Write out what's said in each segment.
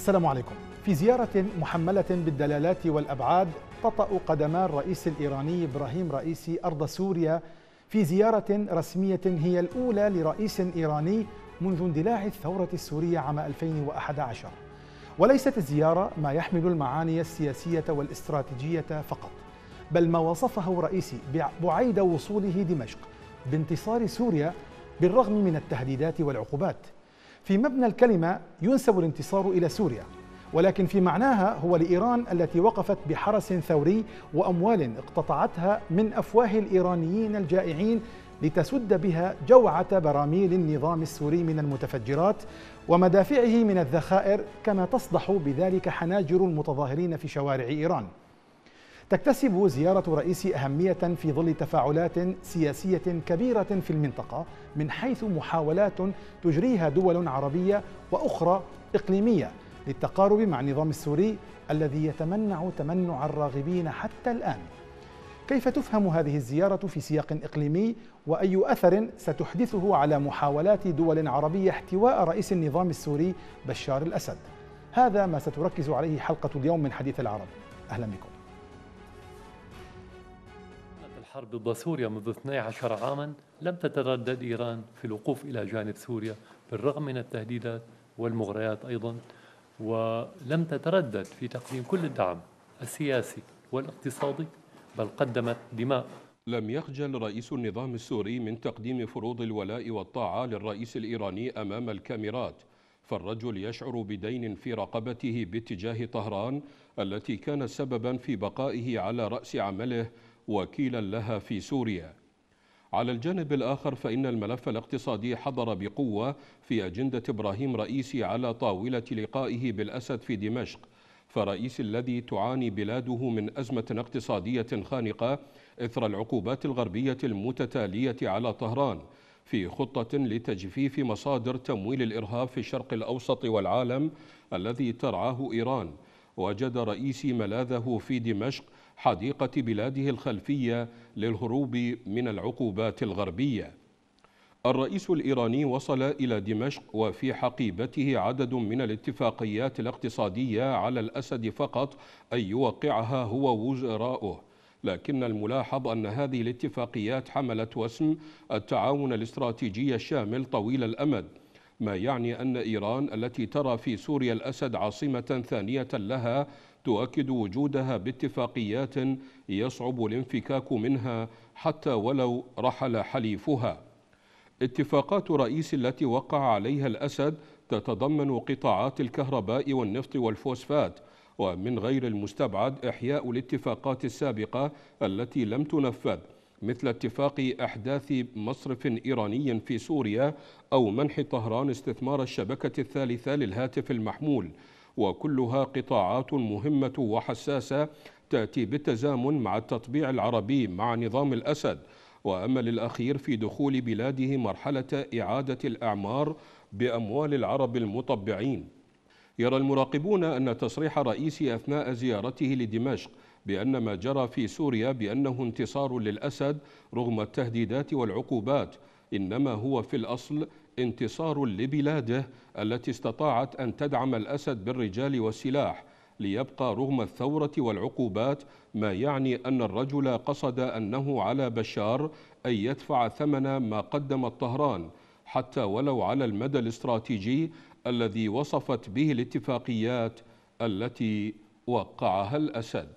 السلام عليكم. في زيارة محملة بالدلالات والأبعاد تطأ قدمان الرئيس الإيراني إبراهيم رئيسي أرض سوريا في زيارة رسمية هي الأولى لرئيس إيراني منذ اندلاع الثورة السورية عام 2011، وليست الزيارة ما يحمل المعاني السياسية والاستراتيجية فقط، بل ما وصفه رئيسي بعيد وصوله دمشق بانتصار سوريا بالرغم من التهديدات والعقوبات. في مبنى الكلمة ينسب الانتصار إلى سوريا، ولكن في معناها هو لإيران التي وقفت بحرس ثوري وأموال اقتطعتها من أفواه الإيرانيين الجائعين لتسد بها جوعة براميل النظام السوري من المتفجرات ومدافعه من الذخائر، كما تصدح بذلك حناجر المتظاهرين في شوارع إيران. تكتسب زيارة رئيسي أهمية في ظل تفاعلات سياسية كبيرة في المنطقة، من حيث محاولات تجريها دول عربية وأخرى إقليمية للتقارب مع النظام السوري الذي يتمنع تمنع الراغبين حتى الآن. كيف تفهم هذه الزيارة في سياق إقليمي، وأي أثر ستحدثه على محاولات دول عربية احتواء رئيس النظام السوري بشار الأسد؟ هذا ما ستركز عليه حلقة اليوم من حديث العرب. أهلا بكم. الحرب ضد سوريا منذ 12 عاما لم تتردد إيران في الوقوف إلى جانب سوريا بالرغم من التهديدات والمغريات أيضا، ولم تتردد في تقديم كل الدعم السياسي والاقتصادي، بل قدمت دماء. لم يخجل رئيس النظام السوري من تقديم فروض الولاء والطاعة للرئيس الإيراني أمام الكاميرات، فالرجل يشعر بدين في رقبته باتجاه طهران التي كان سببا في بقائه على رأس عمله وكيلا لها في سوريا. على الجانب الآخر فإن الملف الاقتصادي حضر بقوة في أجندة إبراهيم رئيسي على طاولة لقائه بالأسد في دمشق، فرئيس الذي تعاني بلاده من أزمة اقتصادية خانقة إثر العقوبات الغربية المتتالية على طهران، في خطة لتجفيف مصادر تمويل الإرهاب في الشرق الأوسط والعالم الذي ترعاه إيران، وجد رئيسي ملاذه في دمشق حديقة بلاده الخلفية للهروب من العقوبات الغربية. الرئيس الإيراني وصل إلى دمشق وفي حقيبته عدد من الاتفاقيات الاقتصادية على الأسد فقط أن يوقعها هو وزراؤه، لكن الملاحظ أن هذه الاتفاقيات حملت وسم التعاون الاستراتيجي الشامل طويل الأمد، ما يعني أن إيران التي ترى في سوريا الأسد عاصمة ثانية لها تؤكد وجودها باتفاقيات يصعب الانفكاك منها حتى ولو رحل حليفها. اتفاقات رئيس التي وقع عليها الأسد تتضمن قطاعات الكهرباء والنفط والفوسفات، ومن غير المستبعد إحياء الاتفاقات السابقة التي لم تنفذ، مثل اتفاق إحداث مصرف إيراني في سوريا أو منح طهران استثمار الشبكة الثالثة للهاتف المحمول، وكلها قطاعات مهمة وحساسة تأتي بالتزامن مع التطبيع العربي مع نظام الأسد وأمل الأخير في دخول بلاده مرحلة إعادة الأعمار بأموال العرب المطبعين. يرى المراقبون أن تصريح رئيسي أثناء زيارته لدمشق بأن ما جرى في سوريا بأنه انتصار للأسد رغم التهديدات والعقوبات، إنما هو في الأصل انتصار لبلاده التي استطاعت أن تدعم الأسد بالرجال والسلاح ليبقى رغم الثورة والعقوبات، ما يعني أن الرجل قصد أنه على بشار أن يدفع ثمن ما قدمت طهران حتى ولو على المدى الاستراتيجي الذي وصفت به الاتفاقيات التي وقعها الأسد.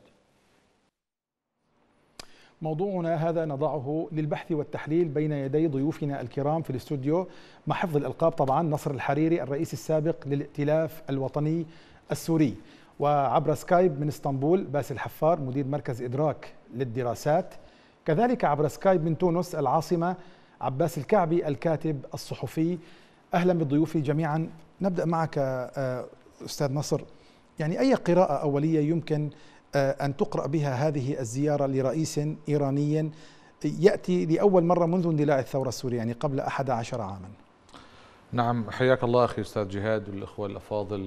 موضوعنا هذا نضعه للبحث والتحليل بين يدي ضيوفنا الكرام في الاستوديو، مع حفظ الألقاب طبعا، نصر الحريري الرئيس السابق للائتلاف الوطني السوري، وعبر سكايب من اسطنبول باسل حفار مدير مركز إدراك للدراسات، كذلك عبر سكايب من تونس العاصمة عباس الكعبي الكاتب الصحفي. أهلا بضيوفي جميعا. نبدأ معك أستاذ نصر، يعني أي قراءة أولية يمكن أن تقرأ بها هذه الزيارة لرئيس إيراني يأتي لأول مرة منذ اندلاع الثورة السورية، يعني قبل 11 عاما؟ نعم، حياك الله أخي أستاذ جهاد والأخوة الأفاضل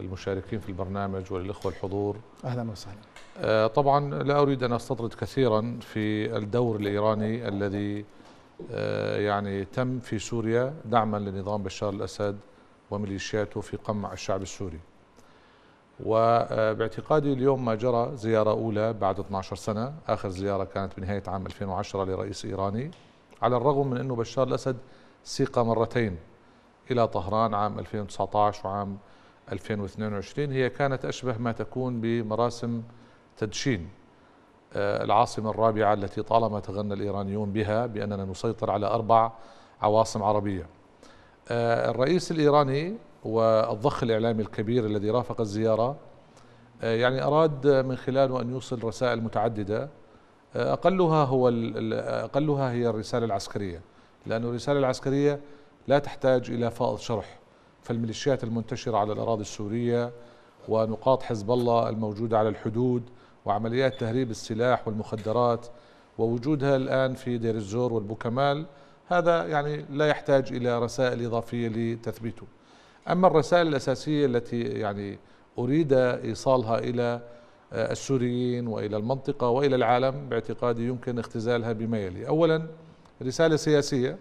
المشاركين في البرنامج والأخوة الحضور، أهلا وسهلا. طبعا لا أريد أن أستطرد كثيرا في الدور الإيراني الذي يعني تم في سوريا دعما لنظام بشار الأسد وميليشياته في قمع الشعب السوري. وباعتقادي اليوم ما جرى زيارة أولى بعد 12 سنة، آخر زيارة كانت بنهاية عام 2010 لرئيس إيراني، على الرغم من أنه بشار الأسد سيق مرتين إلى طهران عام 2019 وعام 2022، هي كانت أشبه ما تكون بمراسم تدشين العاصمة الرابعة التي طالما تغنى الإيرانيون بها بأننا نسيطر على 4 عواصم عربية. الرئيس الإيراني والضخ الإعلامي الكبير الذي رافق الزيارة يعني أراد من خلاله أن يوصل رسائل متعددة، أقلها هي الرسالة العسكرية، لأن الرسالة العسكرية لا تحتاج إلى فائض شرح، فالميليشيات المنتشرة على الأراضي السورية ونقاط حزب الله الموجودة على الحدود وعمليات تهريب السلاح والمخدرات ووجودها الآن في دير الزور والبوكمال، هذا يعني لا يحتاج إلى رسائل إضافية لتثبيته. أما الرسائل الأساسية التي يعني أريد إيصالها إلى السوريين وإلى المنطقة وإلى العالم باعتقادي يمكن اختزالها بما يلي. أولا، رسالة سياسية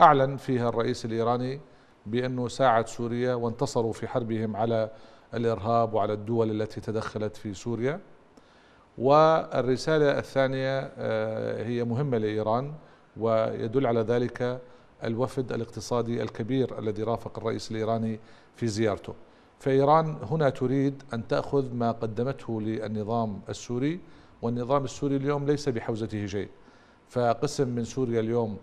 أعلن فيها الرئيس الإيراني بأنه ساعد سوريا وانتصروا في حربهم على الإرهاب وعلى الدول التي تدخلت في سوريا. والرسالة الثانية هي مهمة لإيران، ويدل على ذلك الوفد الاقتصادي الكبير الذي رافق الرئيس الإيراني في زيارته. فإيران هنا تريد أن تأخذ ما قدمته للنظام السوري، والنظام السوري اليوم ليس بحوزته شيء، فقسم من سوريا اليوم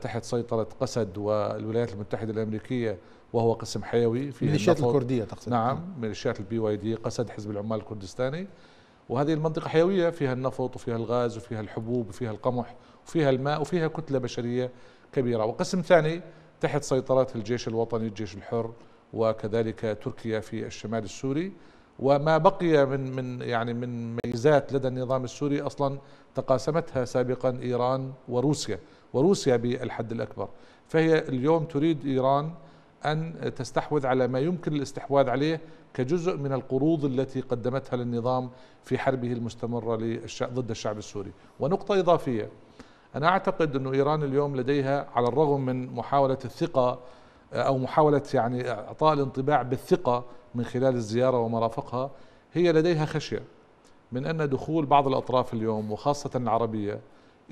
تحت سيطرة قسد والولايات المتحدة الأمريكية، وهو قسم حيوي في ميليشيات الكردية تقصد؟ نعم، ميليشيات الBYD، قسد، حزب العمال الكردستاني، وهذه المنطقة حيوية فيها النفط وفيها الغاز وفيها الحبوب وفيها القمح وفيها الماء وفيها كتلة بشرية كبيرة. وقسم ثاني تحت سيطرة الجيش الوطني، الجيش الحر، وكذلك تركيا في الشمال السوري. وما بقي من ميزات لدى النظام السوري أصلا تقاسمتها سابقا إيران وروسيا، وروسيا بالحد الأكبر. فهي اليوم تريد إيران أن تستحوذ على ما يمكن الاستحواذ عليه كجزء من القروض التي قدمتها للنظام في حربه المستمرة ضد الشعب السوري. ونقطة إضافية، أنا أعتقد أن إيران اليوم لديها، على الرغم من محاولة الثقة أو محاولة يعني إعطاء الانطباع بالثقة من خلال الزيارة ومرافقها، هي لديها خشية من أن دخول بعض الأطراف اليوم وخاصة العربية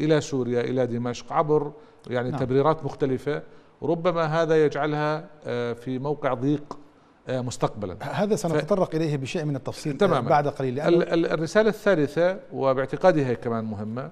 إلى سوريا، إلى دمشق، عبر يعني تبريرات مختلفة، ربما هذا يجعلها في موقع ضيق مستقبلا. هذا سنتطرق إليه بشيء من التفصيل تماماً بعد قليل. الرسالة الثالثة، وباعتقادي هي كمان مهمة،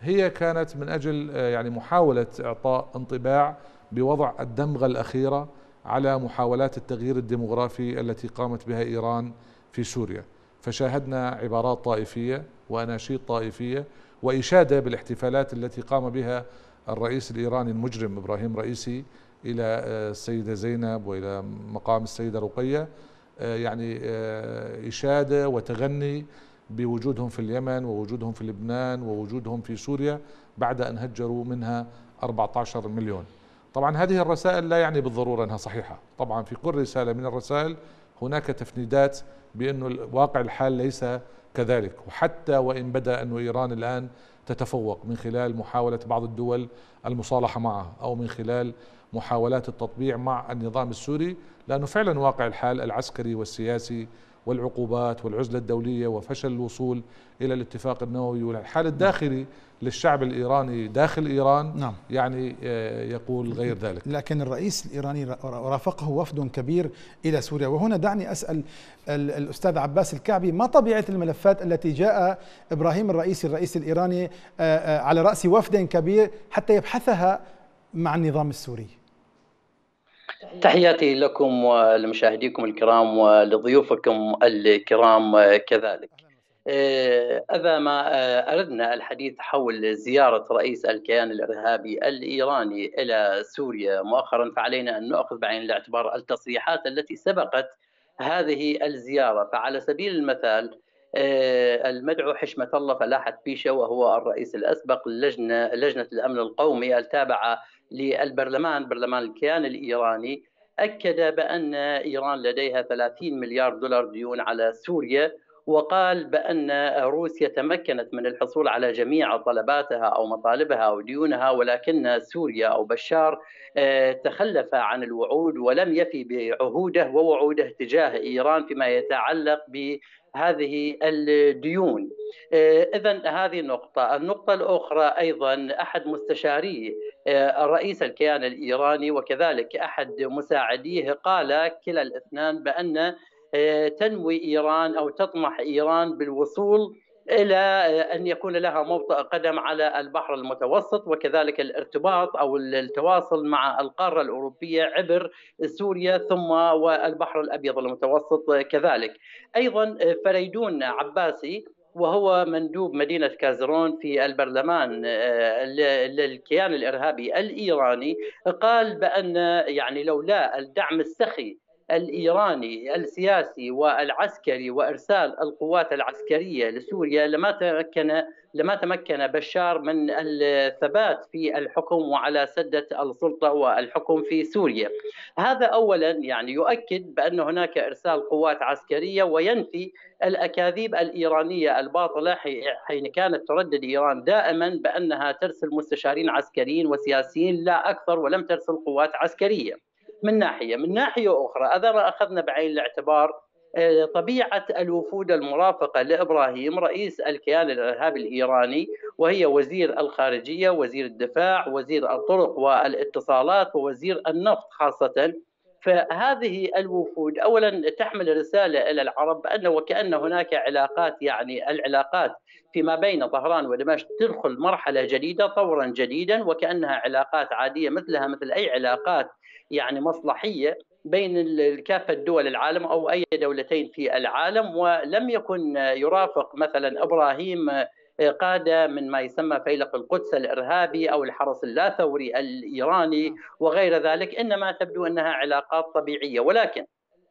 هي كانت من أجل يعني محاولة إعطاء انطباع بوضع الدمغة الأخيرة على محاولات التغيير الديمغرافي التي قامت بها إيران في سوريا. فشاهدنا عبارات طائفية وأناشيد طائفية وإشادة بالاحتفالات التي قام بها الرئيس الإيراني المجرم إبراهيم رئيسي إلى السيدة زينب وإلى مقام السيدة رقية، يعني إشادة وتغني بوجودهم في اليمن ووجودهم في لبنان ووجودهم في سوريا بعد أن هجروا منها 14 مليون. طبعا هذه الرسائل لا يعني بالضرورة أنها صحيحة، طبعا في كل رسالة من الرسائل هناك تفنيدات بأن الواقع الحال ليس كذلك، وحتى وإن بدأ أن إيران الآن تتفوق من خلال محاولة بعض الدول المصالحة معها أو من خلال محاولات التطبيع مع النظام السوري، لأنه فعلا واقع الحال العسكري والسياسي والعقوبات والعزلة الدولية وفشل الوصول إلى الاتفاق النووي والحال الداخلي للشعب الإيراني داخل إيران يعني يقول غير ذلك. لكن الرئيس الإيراني رافقه وفد كبير إلى سوريا، وهنا دعني أسأل الأستاذ عباس الكعبي، ما طبيعة الملفات التي جاء إبراهيم الرئيسي الرئيس الإيراني على رأس وفد كبير حتى يبحثها مع النظام السوري؟ تحياتي لكم ولمشاهديكم الكرام ولضيوفكم الكرام كذلك. أذا ما أردنا الحديث حول زيارة رئيس الكيان الإرهابي الإيراني إلى سوريا مؤخرا، فعلينا أن نأخذ بعين الاعتبار التصريحات التي سبقت هذه الزيارة. فعلى سبيل المثال المدعو حشمت الله فلاح فيشا، وهو الرئيس الأسبق لجنة الأمن القومي التابعة للبرلمان، برلمان الكيان الإيراني، أكد بأن إيران لديها 30 مليار دولار ديون على سوريا، وقال بأن روسيا تمكنت من الحصول على جميع طلباتها أو مطالبها أو ديونها، ولكن سوريا أو بشار تخلف عن الوعود ولم يفي بعهوده ووعوده تجاه إيران فيما يتعلق بهذه الديون. إذن هذه النقطة. النقطة الأخرى أيضا أحد مستشاري رئيس الكيان الإيراني وكذلك أحد مساعديه قال كلا الاثنان بأن تنوي إيران أو تطمح إيران بالوصول إلى أن يكون لها موطئ قدم على البحر المتوسط، وكذلك الارتباط أو التواصل مع القارة الأوروبية عبر سوريا ثم والبحر الأبيض المتوسط كذلك. أيضا فريدون عباسي وهو مندوب مدينة كازرون في البرلمان للكيان الإرهابي الإيراني قال بأن يعني لولا الدعم السخي الإيراني السياسي والعسكري وإرسال القوات العسكرية لسوريا لما تمكن بشار من الثبات في الحكم وعلى سدة السلطة والحكم في سوريا. هذا أولا يعني يؤكد بأن هناك إرسال قوات عسكرية وينفي الأكاذيب الإيرانية الباطلة حين كانت تردد إيران دائما بأنها ترسل مستشارين عسكريين وسياسيين لا أكثر ولم ترسل قوات عسكرية. من ناحية أخرى إذا أخذنا بعين الاعتبار طبيعة الوفود المرافقة لإبراهيم رئيس الكيان الإرهابي الإيراني وهي وزير الخارجية، وزير الدفاع، وزير الطرق والاتصالات، ووزير النفط خاصة، فهذه الوفود أولا تحمل رسالة إلى العرب أن وكأن هناك علاقات، يعني العلاقات فيما بين طهران ودمشق تدخل مرحلة جديدة طورا جديدا، وكأنها علاقات عادية مثلها مثل أي علاقات يعني مصلحية بين كافة دول العالم أو أي دولتين في العالم. ولم يكن يرافق مثلا إبراهيم قادة من ما يسمى فيلق القدس الإرهابي أو الحرس اللاثوري الإيراني وغير ذلك، إنما تبدو أنها علاقات طبيعية. ولكن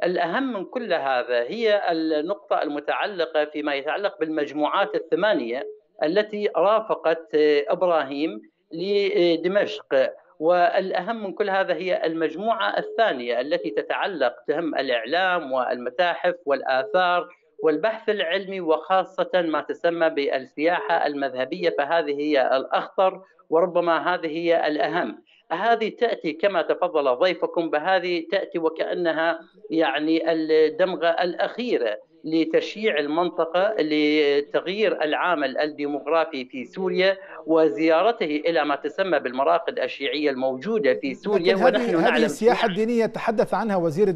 الأهم من كل هذا هي النقطة المتعلقة فيما يتعلق بالمجموعات الثمانية التي رافقت إبراهيم لدمشق، والأهم من كل هذا هي المجموعة الثانية التي تتعلق تهم الإعلام والمتاحف والآثار والبحث العلمي وخاصة ما تسمى بالسياحة المذهبية، فهذه هي الأخطر وربما هذه هي الأهم. هذه تأتي كما تفضل ضيفكم بهذه تأتي وكأنها يعني الدمغة الأخيرة لتشييع المنطقة لتغيير العامل الديمغرافي في سوريا وزيارته إلى ما تسمى بالمراقد الشيعية الموجودة في سوريا. هذه السياحة الدينية تحدث عنها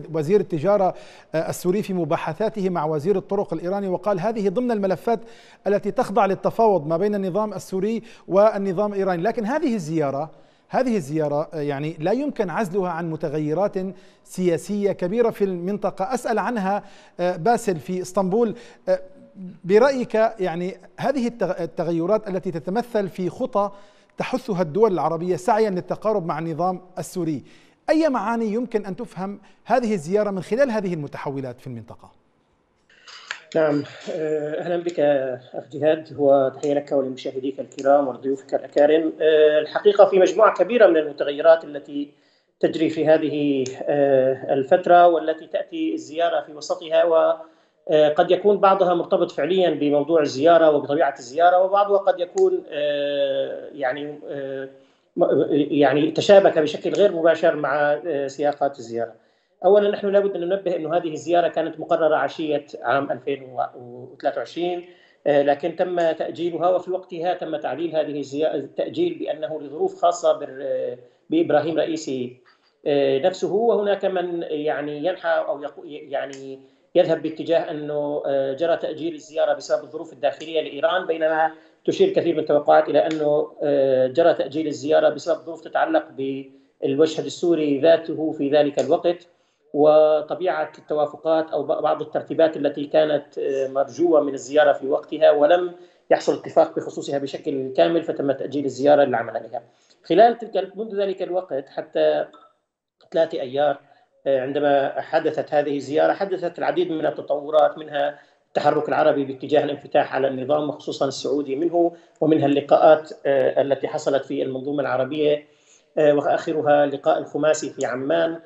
وزير التجارة السوري في مباحثاته مع وزير الطرق الإيراني، وقال هذه ضمن الملفات التي تخضع للتفاوض ما بين النظام السوري والنظام الإيراني، لكن هذه الزيارة يعني لا يمكن عزلها عن متغيرات سياسية كبيرة في المنطقة. أسأل عنها باسل في اسطنبول، برأيك يعني هذه التغيرات التي تتمثل في خطة تحثها الدول العربية سعيا للتقارب مع النظام السوري، أي معاني يمكن أن تفهم هذه الزيارة من خلال هذه المتحولات في المنطقة؟ نعم، أهلا بك أخ جهاد، وتحية لك ولمشاهديك الكرام ولضيوفك الأكارم. الحقيقة في مجموعة كبيرة من المتغيرات التي تجري في هذه الفترة والتي تأتي الزيارة في وسطها، وقد يكون بعضها مرتبط فعليا بموضوع الزيارة وبطبيعة الزيارة، وبعضها قد يكون يعني تشابك بشكل غير مباشر مع سياقات الزيارة. أولا نحن لابد أن ننبه أن هذه الزيارة كانت مقررة عشية عام 2023، لكن تم تأجيلها، وفي وقتها تم تعليل هذه التأجيل بأنه لظروف خاصة بإبراهيم رئيسي نفسه، وهناك من يعني ينحى أو يعني يذهب باتجاه أنه جرى تأجيل الزيارة بسبب الظروف الداخلية لإيران، بينما تشير كثير من التوقعات إلى أنه جرى تأجيل الزيارة بسبب ظروف تتعلق بالمشهد السوري ذاته في ذلك الوقت وطبيعة التوافقات أو بعض الترتيبات التي كانت مرجوة من الزيارة في وقتها ولم يحصل اتفاق بخصوصها بشكل كامل، فتم تأجيل الزيارة للعمل عليها خلال منذ ذلك الوقت حتى 3 أيار عندما حدثت هذه الزيارة. حدثت العديد من التطورات، منها التحرك العربي باتجاه الانفتاح على النظام وخصوصا السعودي منه، ومنها اللقاءات التي حصلت في المنظومة العربية وآخرها لقاء الخماسي في عمان،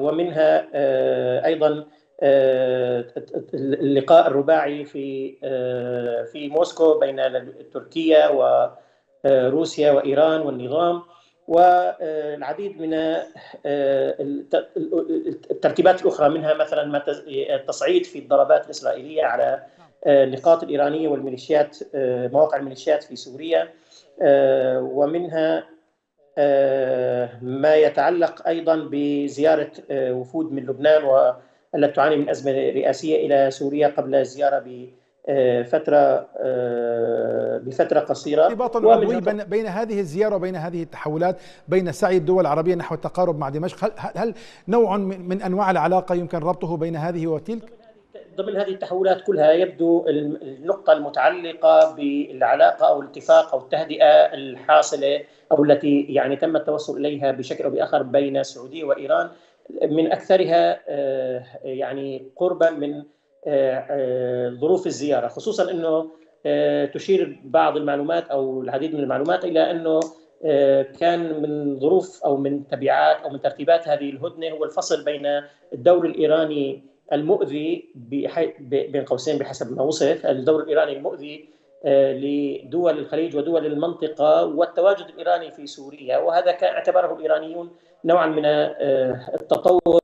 ومنها أيضا اللقاء الرباعي في موسكو بين تركيا وروسيا وإيران والنظام، والعديد من الترتيبات الأخرى، منها مثلا التصعيد في الضربات الإسرائيلية على النقاط الإيرانية والميليشيات، مواقع الميليشيات في سوريا، ومنها ما يتعلق أيضا بزيارة وفود من لبنان التي تعاني من أزمة رئاسية إلى سوريا قبل زيارة بفترة قصيرة. ارتباط عضوي بين هذه الزيارة وبين هذه التحولات، بين سعي الدول العربية نحو التقارب مع دمشق، هل نوع من أنواع العلاقة يمكن ربطه بين هذه وتلك؟ ضمن هذه التحولات كلها يبدو النقطة المتعلقة بالعلاقة أو الاتفاق أو التهدئة الحاصلة أو التي يعني تم التوصل إليها بشكل أو بآخر بين السعودية وإيران، من أكثرها يعني قربا من ظروف الزيارة، خصوصا أنه تشير بعض المعلومات أو العديد من المعلومات إلى أنه كان من ظروف أو من تبعات أو من ترتيبات هذه الهدنة هو الفصل بين الدور الإيراني المؤذي بين قوسين بحسب ما وصف، الدور الإيراني المؤذي لدول الخليج ودول المنطقة والتواجد الإيراني في سوريا، وهذا كان اعتبره الإيرانيون نوعا من التطور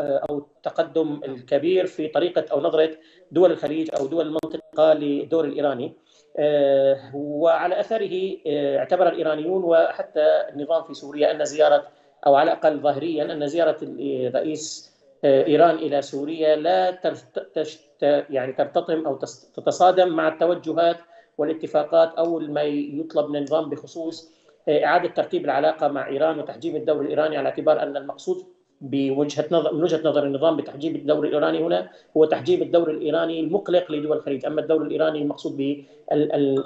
أو التقدم الكبير في طريقة أو نظرة دول الخليج أو دول المنطقة للدور الإيراني، وعلى أثره اعتبر الإيرانيون وحتى النظام في سوريا أن زيارة أو على الأقل ظاهريا أن زيارة الرئيس إيران إلى سوريا لا يعني ترتطم أو تتصادم مع التوجهات والاتفاقات أو ما يطلب من النظام بخصوص إعادة ترتيب العلاقة مع إيران وتحجيم الدور الإيراني، على اعتبار أن المقصود من وجهة نظر النظام بتحجيم الدور الإيراني هنا هو تحجيم الدور الإيراني المقلق لدول الخليج، أما الدور الإيراني المقصود به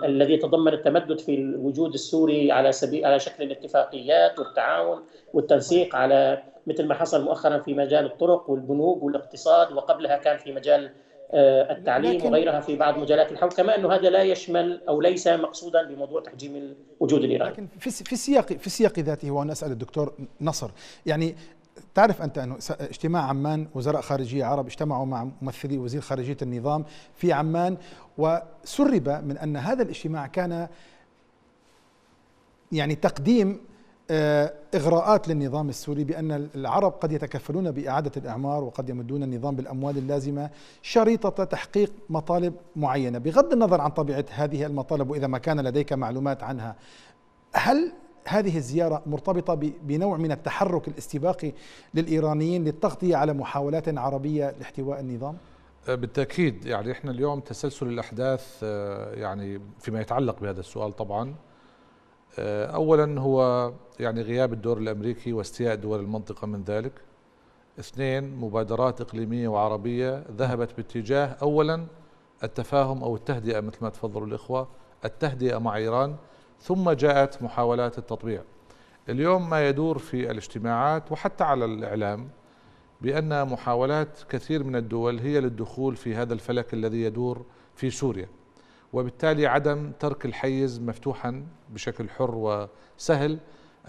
الذي تضمن التمدد في الوجود السوري على شكل الاتفاقيات والتعاون والتنسيق، على مثل ما حصل مؤخرا في مجال الطرق والبنوك والاقتصاد، وقبلها كان في مجال التعليم وغيرها في بعض مجالات الحول، كما أنه هذا لا يشمل أو ليس مقصودا بموضوع تحجيم الوجود الإيراني. لكن في سياق ذاته، وأنا أسأل الدكتور نصر، يعني تعرف أنت أنه اجتماع عمان، وزراء خارجية عرب اجتمعوا مع ممثلي وزير خارجية النظام في عمان، وسرب من أن هذا الاجتماع كان يعني تقديم إغراءات للنظام السوري بأن العرب قد يتكفلون بإعادة الإعمار وقد يمدون النظام بالأموال اللازمة شريطة تحقيق مطالب معينة، بغض النظر عن طبيعة هذه المطالب وإذا ما كان لديك معلومات عنها. هل هذه الزيارة مرتبطة بنوع من التحرك الاستباقي للإيرانيين للتغطية على محاولات عربية لاحتواء النظام؟ بالتأكيد، يعني إحنا اليوم تسلسل الأحداث يعني فيما يتعلق بهذا السؤال طبعا، أولا هو يعني غياب الدور الأمريكي واستياء دول المنطقة من ذلك. اثنين، مبادرات إقليمية وعربية ذهبت باتجاه أولا التفاهم أو التهدئة مثل ما تفضلوا الإخوة، التهدئة مع إيران، ثم جاءت محاولات التطبيع. اليوم ما يدور في الاجتماعات وحتى على الإعلام بأن محاولات كثير من الدول هي للدخول في هذا الفلك الذي يدور في سوريا، وبالتالي عدم ترك الحيز مفتوحا بشكل حر وسهل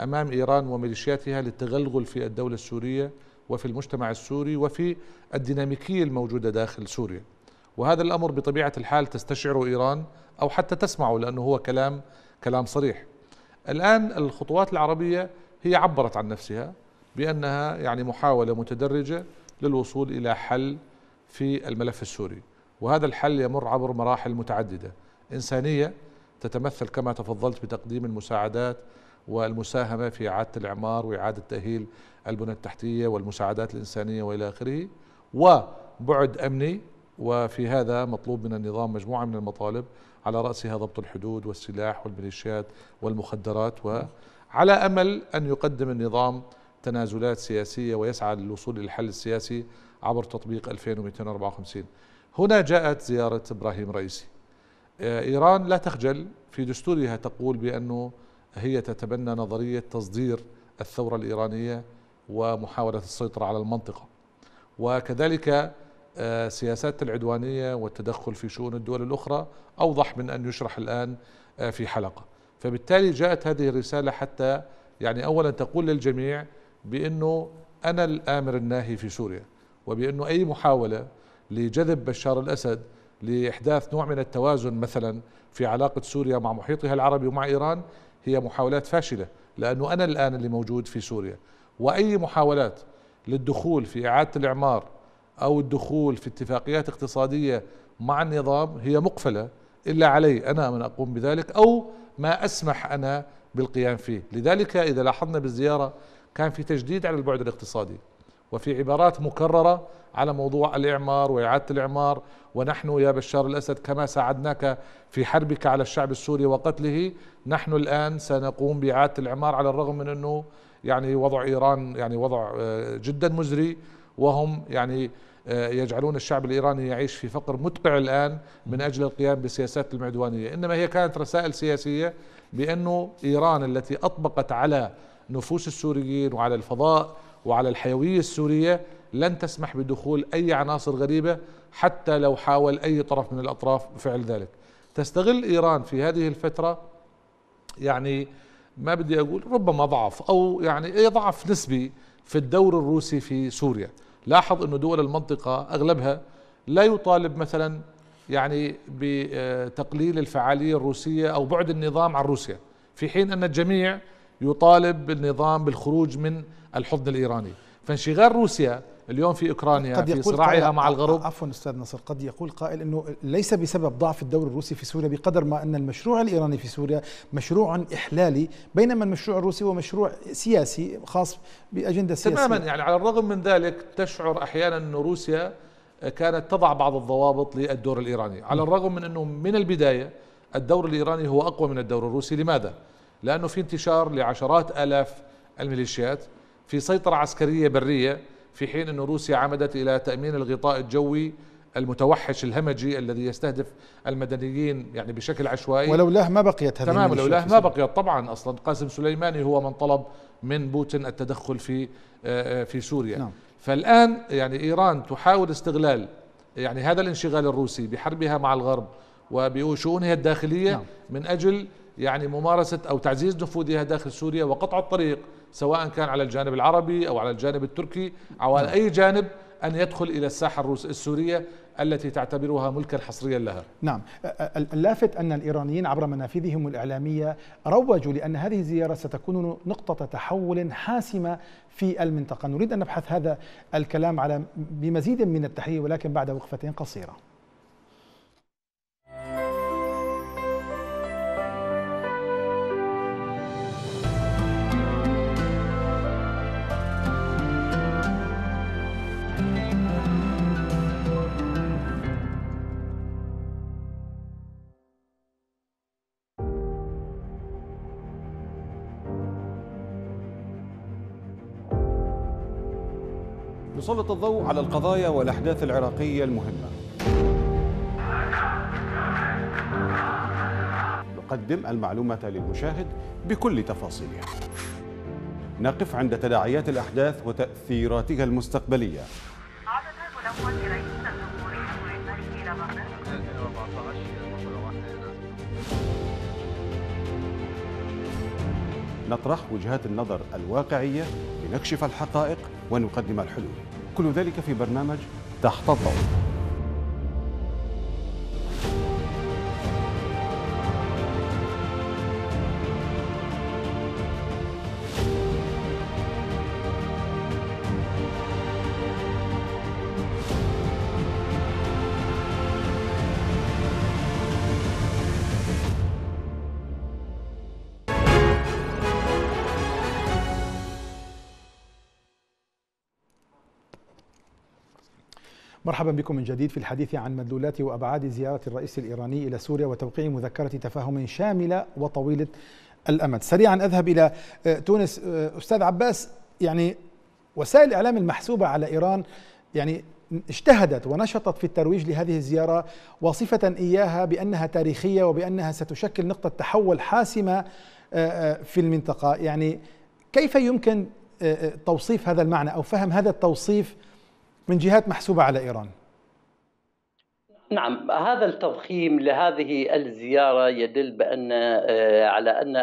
أمام إيران وميليشياتها للتغلغل في الدولة السورية وفي المجتمع السوري وفي الديناميكية الموجودة داخل سوريا. وهذا الأمر بطبيعة الحال تستشعره إيران أو حتى تسمعه، لأنه هو كلام صريح. الآن الخطوات العربية هي عبرت عن نفسها بأنها يعني محاولة متدرجة للوصول إلى حل في الملف السوري، وهذا الحل يمر عبر مراحل متعددة إنسانية تتمثل كما تفضلت بتقديم المساعدات والمساهمة في إعادة الإعمار وإعادة تأهيل البنى التحتية والمساعدات الإنسانية وإلى آخره، وبعد أمني، وفي هذا مطلوب من النظام مجموعة من المطالب على رأسها ضبط الحدود والسلاح والميليشيات والمخدرات، وعلى أمل أن يقدم النظام تنازلات سياسية ويسعى للوصول إلى الحل السياسي عبر تطبيق 2254. هنا جاءت زيارة إبراهيم رئيسي. إيران لا تخجل، في دستورها تقول بأنه هي تتبنى نظرية تصدير الثورة الإيرانية ومحاولة السيطرة على المنطقة، وكذلك سياسات العدوانية والتدخل في شؤون الدول الأخرى أوضح من أن يشرح الآن في حلقة. فبالتالي جاءت هذه الرسالة حتى يعني أولا تقول للجميع بأنه أنا الآمر الناهي في سوريا، وبأنه أي محاولة لجذب بشار الأسد لإحداث نوع من التوازن مثلا في علاقة سوريا مع محيطها العربي ومع إيران هي محاولات فاشلة، لأنه أنا الآن اللي موجود في سوريا، وأي محاولات للدخول في إعادة الإعمار أو الدخول في اتفاقيات اقتصادية مع النظام هي مقفلة إلا علي أنا من أقوم بذلك أو ما أسمح أنا بالقيام فيه. لذلك إذا لاحظنا بالزيارة كان في تجديد على البعد الاقتصادي وفي عبارات مكررة على موضوع الإعمار وإعادة الإعمار، ونحن يا بشار الأسد كما ساعدناك في حربك على الشعب السوري وقتله نحن الآن سنقوم بإعادة الإعمار، على الرغم من أنه يعني وضع إيران يعني وضع جدا مزري، وهم يعني يجعلون الشعب الإيراني يعيش في فقر مدقع الآن من أجل القيام بسياسات المعدوانية. إنما هي كانت رسائل سياسية بأنه إيران التي أطبقت على نفوس السوريين وعلى الفضاء وعلى الحيوية السورية لن تسمح بدخول أي عناصر غريبة حتى لو حاول أي طرف من الأطراف بفعل ذلك. تستغل إيران في هذه الفترة يعني ما بدي أقول ربما ضعف أو يعني ضعف نسبي في الدور الروسي في سوريا. لاحظ أن دول المنطقة أغلبها لا يطالب مثلا يعني بتقليل الفعالية الروسية أو بعد النظام عن روسيا، في حين أن الجميع يطالب النظام بالخروج من الحضن الإيراني. فانشغال روسيا اليوم في أوكرانيا في صراعها مع الغرب، عفوا أستاذ نصر، قد يقول قائل أنه ليس بسبب ضعف الدور الروسي في سوريا بقدر ما أن المشروع الإيراني في سوريا مشروع إحلالي، بينما المشروع الروسي هو مشروع سياسي خاص بأجندة سياسية. تماما، يعني على الرغم من ذلك تشعر أحيانا أن روسيا كانت تضع بعض الضوابط للدور الإيراني، على الرغم من أنه من البداية الدور الإيراني هو أقوى من الدور الروسي. لماذا؟ لأنه في انتشار لعشرات آلاف الميليشيات، في سيطرة عسكرية برية، في حين أن روسيا عمدت إلى تأمين الغطاء الجوي المتوحش الهمجي الذي يستهدف المدنيين يعني بشكل عشوائي. ولولاه ما بقيت هذه، تمام، ولولاه ما بقيت طبعا. أصلا قاسم سليماني هو من طلب من بوتين التدخل في سوريا. نعم. فالآن يعني إيران تحاول استغلال يعني هذا الانشغال الروسي بحربها مع الغرب وبشؤونها الداخلية، نعم، من أجل يعني ممارسة أو تعزيز نفوذها داخل سوريا وقطع الطريق، سواء كان على الجانب العربي أو على الجانب التركي أو على أي جانب، أن يدخل إلى الساحة السورية التي تعتبرها ملكا حصريا لها. نعم، اللافت أن الإيرانيين عبر منافذهم الإعلامية روجوا لأن هذه الزيارة ستكون نقطة تحول حاسمة في المنطقة. نريد أن نبحث هذا الكلام على بمزيد من التحليل، ولكن بعد وقفتين قصيرة. يسلط الضوء على القضايا والأحداث العراقية المهمة. نقدم المعلومة للمشاهد بكل تفاصيلها. نقف عند تداعيات الأحداث وتأثيراتها المستقبلية. نطرح وجهات النظر الواقعية لنكشف الحقائق ونقدم الحلول. كل ذلك في برنامج تحت الضوء. مرحبا بكم من جديد في الحديث عن مدلولات وأبعاد زيارة الرئيس الإيراني إلى سوريا وتوقيع مذكرة تفاهم شاملة وطويلة الأمد. سريعا أذهب إلى تونس. أستاذ عباس، يعني وسائل الإعلام المحسوبة على إيران يعني اجتهدت ونشطت في الترويج لهذه الزيارة، واصفة إياها بأنها تاريخية وبأنها ستشكل نقطة تحول حاسمة في المنطقة. يعني كيف يمكن توصيف هذا المعنى أو فهم هذا التوصيف من جهات محسوبة على إيران؟ نعم، هذا التضخيم لهذه الزيارة يدل بأن على أن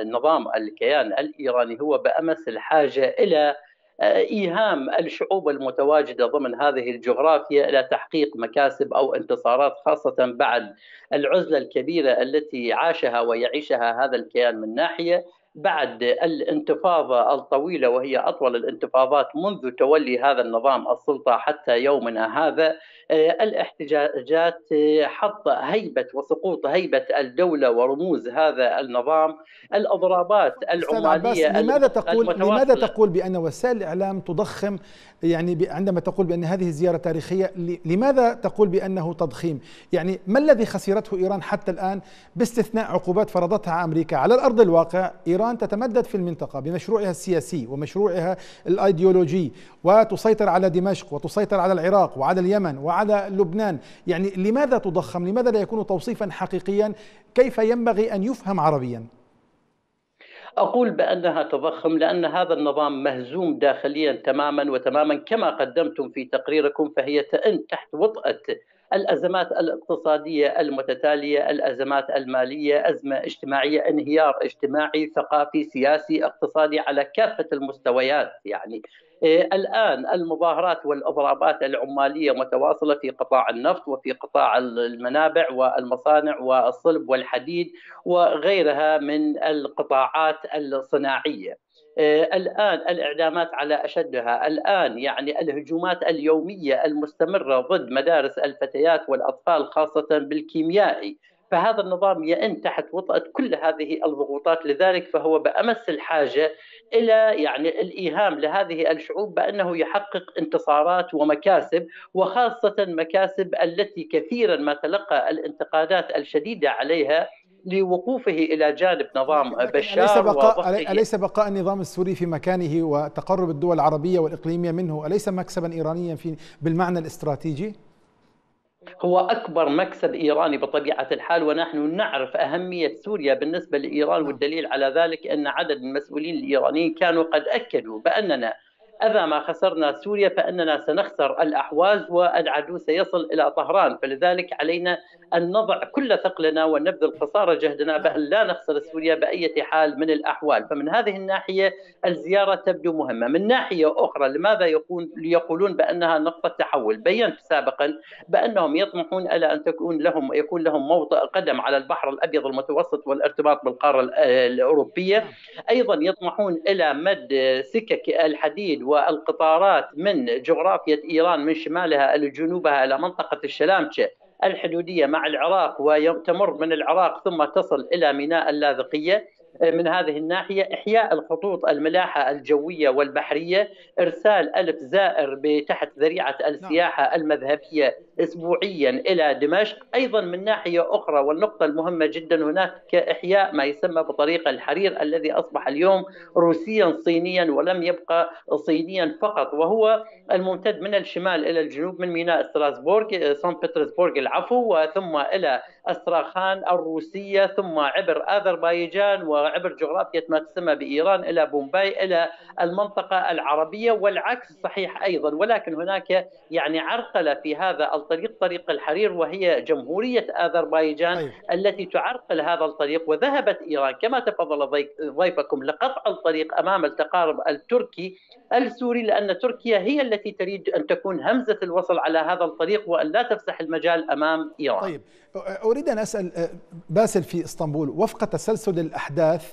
النظام الكيان الإيراني هو بأمس الحاجة إلى إيهام الشعوب المتواجدة ضمن هذه الجغرافيا إلى تحقيق مكاسب أو انتصارات، خاصة بعد العزلة الكبيرة التي عاشها ويعيشها هذا الكيان من ناحية، بعد الانتفاضة الطويلة وهي أطول الانتفاضات منذ تولي هذا النظام السلطة حتى يومنا هذا، الاحتجاجات حط هيبة وسقوط هيبة الدولة ورموز هذا النظام، الأضرابات العمالية. لماذا تقول بأن وسائل الإعلام تضخم، يعني عندما تقول بأن هذه زيارة تاريخية لماذا تقول بأنه تضخيم؟ يعني ما الذي خسرته إيران حتى الآن باستثناء عقوبات فرضتها أمريكا؟ على الأرض الواقع إيران تتمدد في المنطقة بمشروعها السياسي ومشروعها الأيديولوجي، وتسيطر على دمشق وتسيطر على العراق وعلى اليمن وعلى لبنان. يعني لماذا تضخم؟ لماذا لا يكون توصيفا حقيقيا كيف ينبغي أن يفهم عربيا؟ أقول بأنها تضخم لأن هذا النظام مهزوم داخليا تماما وتماما كما قدمتم في تقريركم، فهي تئن تحت وطأة الأزمات الاقتصادية المتتالية، الأزمات المالية، أزمة اجتماعية، انهيار اجتماعي، ثقافي، سياسي، اقتصادي على كافة المستويات. يعني الآن المظاهرات والإضرابات العمالية متواصلة في قطاع النفط وفي قطاع المنابع والمصانع والصلب والحديد وغيرها من القطاعات الصناعية. الآن الإعدامات على أشدها، الآن يعني الهجومات اليومية المستمرة ضد مدارس الفتيات والأطفال خاصة بالكيميائي، فهذا النظام يئن تحت وطأة كل هذه الضغوطات، لذلك فهو بأمس الحاجة إلى يعني الإيهام لهذه الشعوب بأنه يحقق انتصارات ومكاسب، وخاصة مكاسب التي كثيرا ما تلقى الانتقادات الشديدة عليها لوقوفه إلى جانب نظام بشار. أليس بقاء النظام السوري في مكانه وتقرب الدول العربية والإقليمية منه أليس مكسبا إيرانيا بالمعنى الاستراتيجي؟ هو أكبر مكسب إيراني بطبيعة الحال، ونحن نعرف أهمية سوريا بالنسبة لإيران، والدليل على ذلك أن عدد من المسؤولين الإيرانيين كانوا قد أكدوا بأننا إذا ما خسرنا سوريا فإننا سنخسر الأحواز والعدو سيصل إلى طهران، فلذلك علينا أن نضع كل ثقلنا ونبذل قصارى جهدنا بأن لا نخسر سوريا بأي حال من الأحوال. فمن هذه الناحية الزيارة تبدو مهمة. من ناحية أخرى لماذا يقولون بأنها نقطة تحول؟ بيّنت سابقا بأنهم يطمحون إلى أن يكون لهم موطئ قدم على البحر الأبيض المتوسط والارتباط بالقارة الأوروبية، أيضا يطمحون إلى مد سكك الحديد والقطارات من جغرافية إيران من شمالها إلى جنوبها إلى منطقة الشلامشة الحدودية مع العراق، وتمر من العراق ثم تصل إلى ميناء اللاذقية. من هذه الناحية إحياء الخطوط الملاحة الجوية والبحرية، إرسال 1000 زائر تحت ذريعة السياحة المذهبية أسبوعيا إلى دمشق. أيضا من ناحية أخرى والنقطة المهمة جدا، هناك إحياء ما يسمى بطريق الحرير الذي أصبح اليوم روسيا صينيا ولم يبقى صينيا فقط، وهو الممتد من الشمال إلى الجنوب من ميناء ستراسبورغ سان بطرسبورغ العفو، وثم إلى أستراخان الروسية، ثم عبر أذربيجان وعبر جغرافية ما تسمى بإيران إلى بومباي إلى المنطقة العربية، والعكس صحيح أيضا. ولكن هناك يعني عرقلة في هذا الطريق، طريق الحرير، وهي جمهورية أذربيجان التي تعرقل هذا الطريق، وذهبت إيران كما تفضل ضيفكم لقطع الطريق أمام التقارب التركي السوري، لأن تركيا هي التي تريد أن تكون همزة الوصل على هذا الطريق وأن لا تفسح المجال أمام إيران. طيب أريد أن أسأل باسل في اسطنبول، وفق تسلسل الأحداث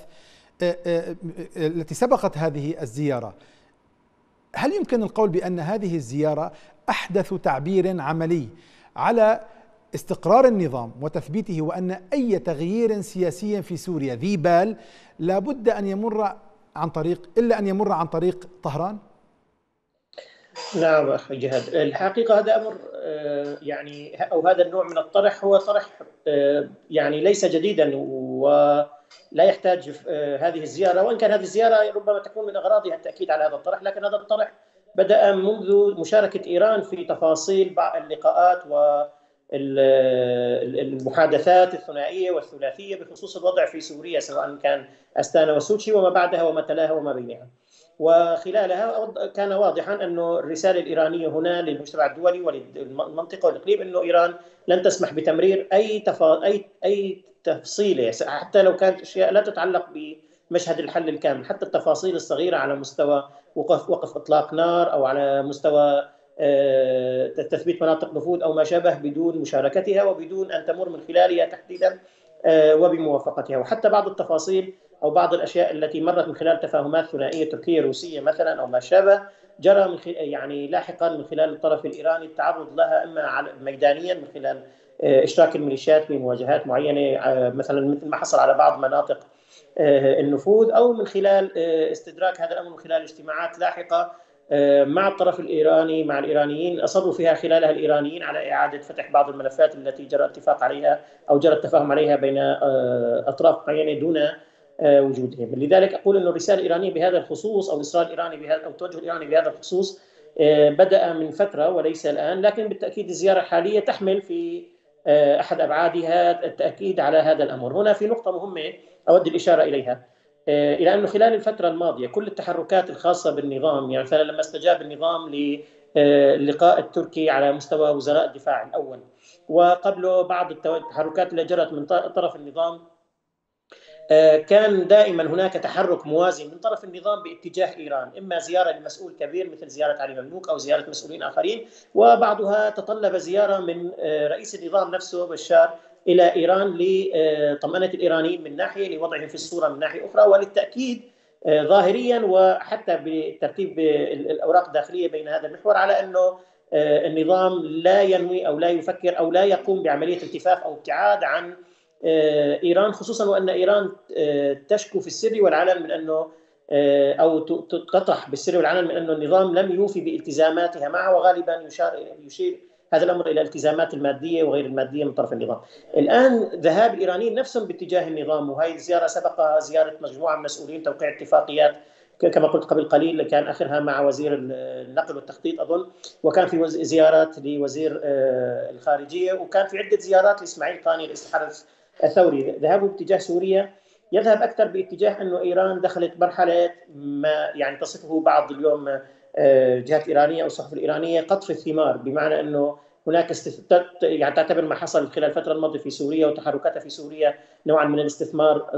التي سبقت هذه الزيارة، هل يمكن القول بأن هذه الزيارة أحدث تعبير عملي على استقرار النظام وتثبيته، وأن أي تغيير سياسي في سوريا ذي بال لابد أن يمر عن طريق طهران؟ نعم أخي جهاد، الحقيقة هذا أمر يعني أو هذا النوع من الطرح هو طرح يعني ليس جديدا، ولا يحتاج هذه الزيارة، وإن كان هذه الزيارة ربما تكون من أغراضها التأكيد على هذا الطرح، لكن هذا الطرح بدأ منذ مشاركة إيران في تفاصيل بعض اللقاءات والمحادثات الثنائية والثلاثية بخصوص الوضع في سوريا، سواء كان أستانا وسوتشي وما بعدها وما تلاها وما بينها، وخلالها كان واضحا أن الرسالة الإيرانية هنا للمجتمع الدولي وللمنطقة والإقليم أن إيران لن تسمح بتمرير أي تفصيلة، حتى لو كانت أشياء لا تتعلق مشهد الحل الكامل، حتى التفاصيل الصغيرة على مستوى وقف إطلاق نار أو على مستوى تثبيت مناطق نفوذ أو ما شابه بدون مشاركتها وبدون أن تمر من خلالها تحديدا وبموافقتها، وحتى بعض التفاصيل أو بعض الأشياء التي مرت من خلال تفاهمات ثنائية تركية روسية مثلا أو ما شابه، جرى من يعني لاحقا من خلال الطرف الإيراني التعرض لها إما ميدانيا من خلال اشتراك الميليشيات في مواجهات معينة مثلا مثل ما حصل على بعض مناطق النفوذ، أو من خلال استدراك هذا الأمر من خلال اجتماعات لاحقة مع الطرف الإيراني مع الإيرانيين أصروا فيها خلالها الإيرانيين على إعادة فتح بعض الملفات التي جرى اتفاق عليها أو جرى التفاهم عليها بين أطراف معينة دون وجودهم. لذلك أقول أن الرسالة الإيرانية بهذا الخصوص أو الإصرار الإيراني بهذا أو التوجه الإيراني بهذا الخصوص بدأ من فترة وليس الآن، لكن بالتأكيد الزيارة الحالية تحمل في أحد أبعادها التأكيد على هذا الأمر. هنا في نقطة مهمة أود الإشارة إليها، إلى أنه خلال الفترة الماضية كل التحركات الخاصة بالنظام، يعني مثلا لما استجاب النظام للقاء التركي على مستوى وزراء الدفاع الأول وقبله بعض التحركات اللي جرت من طرف النظام، كان دائما هناك تحرك موازي من طرف النظام باتجاه إيران، إما زيارة لمسؤول كبير مثل زيارة علي مملوك أو زيارة مسؤولين آخرين، وبعضها تطلب زيارة من رئيس النظام نفسه بشار إلى إيران لطمأنة الإيرانيين من ناحية، لوضعهم في الصورة من ناحية أخرى، وللتأكيد ظاهريا وحتى بترتيب الأوراق الداخلية بين هذا المحور على أنه النظام لا ينوي أو لا يفكر أو لا يقوم بعملية التفاف أو ابتعاد عن إيران، خصوصا وأن إيران تشكو في السر والعلن من أنه أو تطرح بالسر والعلن من أنه النظام لم يوفي بالتزاماتها معه، وغالبا يشير هذا الأمر إلى الالتزامات المادية وغير المادية من طرف النظام. الآن ذهاب الإيرانيين نفسهم باتجاه النظام، وهي الزيارة سبقها زيارة مجموعة من المسؤولين توقيع اتفاقيات كما قلت قبل قليل، كان آخرها مع وزير النقل والتخطيط أظن، وكان في زيارات لوزير الخارجية، وكان في عدة زيارات لإسماعيل قاني رئيس الحرس الثوري. ذهابه باتجاه سوريا يذهب أكثر باتجاه أنه إيران دخلت مرحلة ما يعني تصفه بعض اليوم جهات إيرانية أو الصحف الإيرانية قطف الثمار، بمعنى أنه هناك يعني تعتبر ما حصل خلال الفترة الماضية في سوريا وتحركاتها في سوريا نوعا من الاستثمار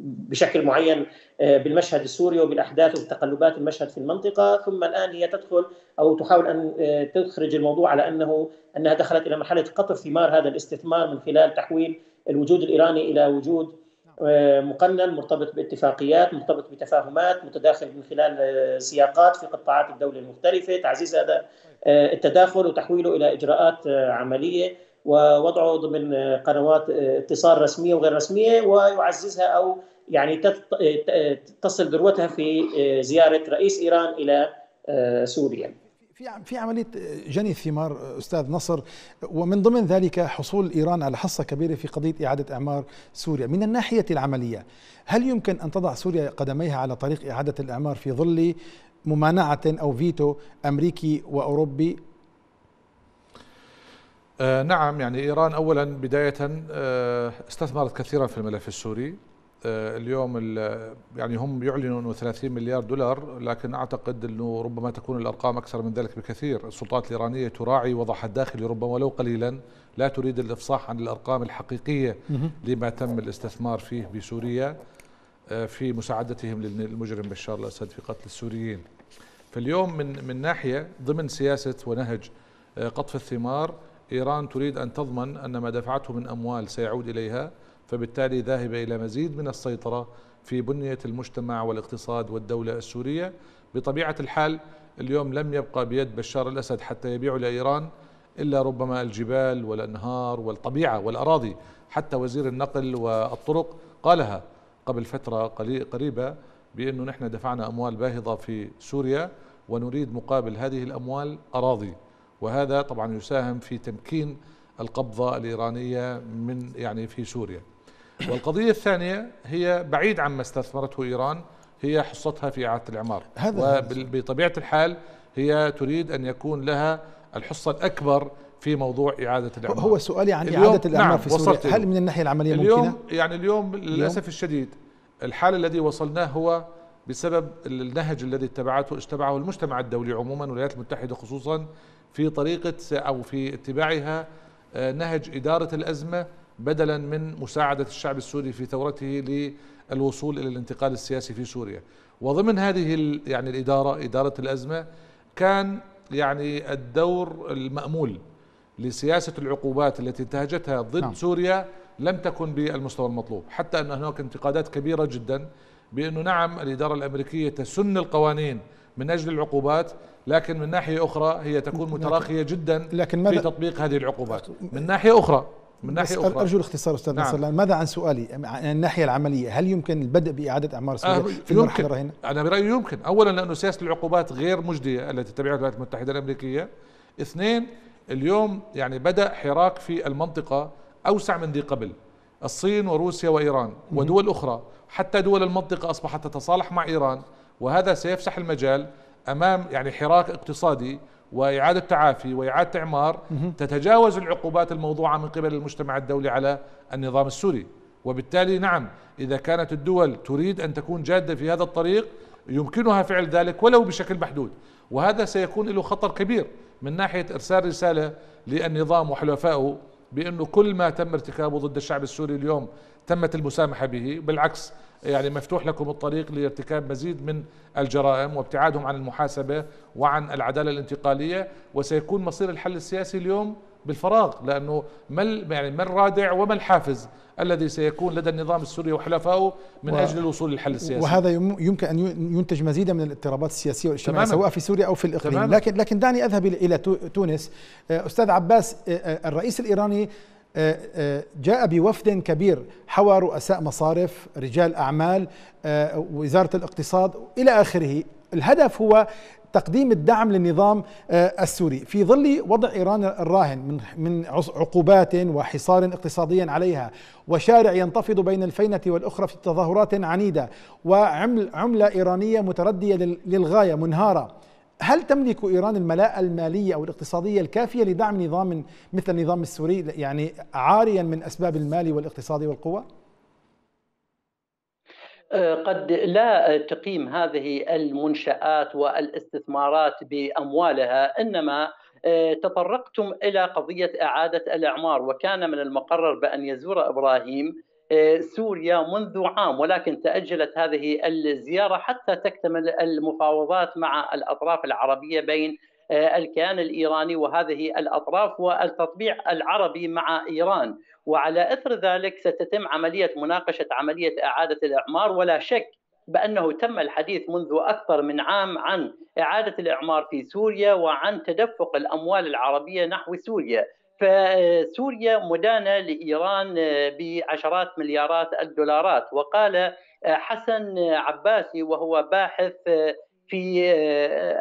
بشكل معين بالمشهد السوري وبالأحداث وبتقلبات المشهد في المنطقة، ثم الآن هي تدخل أو تحاول أن تخرج الموضوع على أنها دخلت إلى مرحلة قطف ثمار هذا الاستثمار من خلال تحويل الوجود الإيراني إلى وجود مقنن مرتبط باتفاقيات، مرتبط بتفاهمات، متداخل من خلال سياقات في قطاعات الدولة المختلفة، تعزيز هذا التداخل وتحويله إلى إجراءات عملية ووضعه ضمن قنوات اتصال رسمية وغير رسمية، ويعززها أو يعني تصل ذروتها في زيارة رئيس إيران إلى سوريا. في عملية جني الثمار أستاذ نصر، ومن ضمن ذلك حصول إيران على حصة كبيرة في قضية إعادة إعمار سوريا. من الناحية العملية، هل يمكن أن تضع سوريا قدميها على طريق إعادة الإعمار في ظل ممانعة أو فيتو أمريكي وأوروبي؟ نعم، يعني إيران أولا بداية استثمرت كثيرا في الملف السوري. اليوم يعني هم يعلنوا أنه 30 مليار دولار، لكن أعتقد أنه ربما تكون الأرقام أكثر من ذلك بكثير. السلطات الإيرانية تراعي وضعها الداخلي ربما ولو قليلا، لا تريد الإفصاح عن الأرقام الحقيقية لما تم الاستثمار فيه بسوريا في مساعدتهم للمجرم بشار الأسد في قتل السوريين. فاليوم من ناحية ضمن سياسة ونهج قطف الثمار، إيران تريد أن تضمن أن ما دفعته من أموال سيعود إليها، فبالتالي ذاهبة إلى مزيد من السيطرة في بنية المجتمع والاقتصاد والدولة السورية. بطبيعة الحال اليوم لم يبقى بيد بشار الأسد حتى يبيع لإيران إلا ربما الجبال والأنهار والطبيعة والأراضي. حتى وزير النقل والطرق قالها قبل فترة قريبة بأنه نحن دفعنا أموال باهظة في سوريا ونريد مقابل هذه الأموال أراضي، وهذا طبعا يساهم في تمكين القبضة الإيرانية من يعني في سوريا. والقضية الثانية هي بعيد عما استثمرته إيران، هي حصتها في إعادة الإعمار، وبطبيعة الحال هي تريد أن يكون لها الحصة الأكبر في موضوع إعادة الإعمار. هو سؤالي عن إعادة الإعمار في سوريا، هل من الناحية العملية ممكنة؟ يعني اليوم للأسف الشديد الحال الذي وصلناه هو بسبب النهج الذي اتبعه المجتمع الدولي عموما والولايات المتحدة خصوصا في طريقة أو في اتباعها نهج إدارة الأزمة بدلا من مساعدة الشعب السوري في ثورته للوصول إلى الانتقال السياسي في سوريا. وضمن هذه يعني الإدارة، إدارة الأزمة، كان يعني الدور المأمول لسياسة العقوبات التي انتهجتها ضد سوريا لم تكن بالمستوى المطلوب، حتى أن هناك انتقادات كبيرة جدا بأنه نعم الإدارة الأمريكية تسن القوانين من أجل العقوبات، لكن من ناحية أخرى هي تكون متراخية جدا في تطبيق هذه العقوبات. من ناحية أخرى أرجو الاختصار أستاذ نصر الآن. ماذا عن سؤالي عن الناحية العملية؟ هل يمكن البدء بإعادة أعمار سوريا في المرحلة هنا؟ أنا برأيي يمكن، أولا لأنه سياسة العقوبات غير مجدية التي تتبعها الولايات المتحدة الأمريكية. اثنين، اليوم يعني بدأ حراك في المنطقة أوسع من ذي قبل، الصين وروسيا وإيران ودول أخرى، حتى دول المنطقة أصبحت تتصالح مع إيران، وهذا سيفسح المجال أمام يعني حراك اقتصادي وإعادة تعافي وإعادة إعمار تتجاوز العقوبات الموضوعة من قبل المجتمع الدولي على النظام السوري. وبالتالي نعم إذا كانت الدول تريد أن تكون جادة في هذا الطريق يمكنها فعل ذلك ولو بشكل محدود، وهذا سيكون له خطر كبير من ناحية إرسال رسالة للنظام وحلفائه بأنه كل ما تم ارتكابه ضد الشعب السوري اليوم تمت المسامحة به، بالعكس يعني مفتوح لكم الطريق لارتكاب مزيد من الجرائم وابتعادهم عن المحاسبة وعن العدالة الانتقالية. وسيكون مصير الحل السياسي اليوم بالفراغ، لأنه ما الرادع وما الحافز الذي سيكون لدى النظام السوري وحلفائه من أجل الوصول للحل السياسي، وهذا يمكن أن ينتج مزيدا من الاضطرابات السياسية والاجتماعية سواء في سوريا أو في الإقليم. لكن دعني أذهب إلى تونس. أستاذ عباس، الرئيس الإيراني جاء بوفد كبير حوى رؤساء مصارف، رجال أعمال، وزارة الاقتصاد إلى آخره. الهدف هو تقديم الدعم للنظام السوري في ظل وضع إيران الراهن من عقوبات وحصار اقتصادي عليها، وشارع ينتفض بين الفينة والأخرى في تظاهرات عنيدة، وعملة إيرانية متردية للغاية منهارة. هل تملك إيران الملاءة المالية أو الاقتصادية الكافية لدعم نظام مثل النظام السوري، يعني عاريا من أسباب المال والاقتصاد والقوة؟ قد لا تقيم هذه المنشآت والاستثمارات بأموالها، إنما تطرقتم إلى قضية إعادة الإعمار، وكان من المقرر بأن يزور إبراهيم سوريا منذ عام، ولكن تأجلت هذه الزيارة حتى تكتمل المفاوضات مع الأطراف العربية بين الكيان الإيراني وهذه الأطراف والتطبيع العربي مع إيران، وعلى إثر ذلك ستتم عملية مناقشة عملية إعادة الإعمار. ولا شك بأنه تم الحديث منذ أكثر من عام عن إعادة الإعمار في سوريا وعن تدفق الأموال العربية نحو سوريا، فسوريا مدانة لإيران بعشرات مليارات الدولارات. وقال حسن عباسي وهو باحث في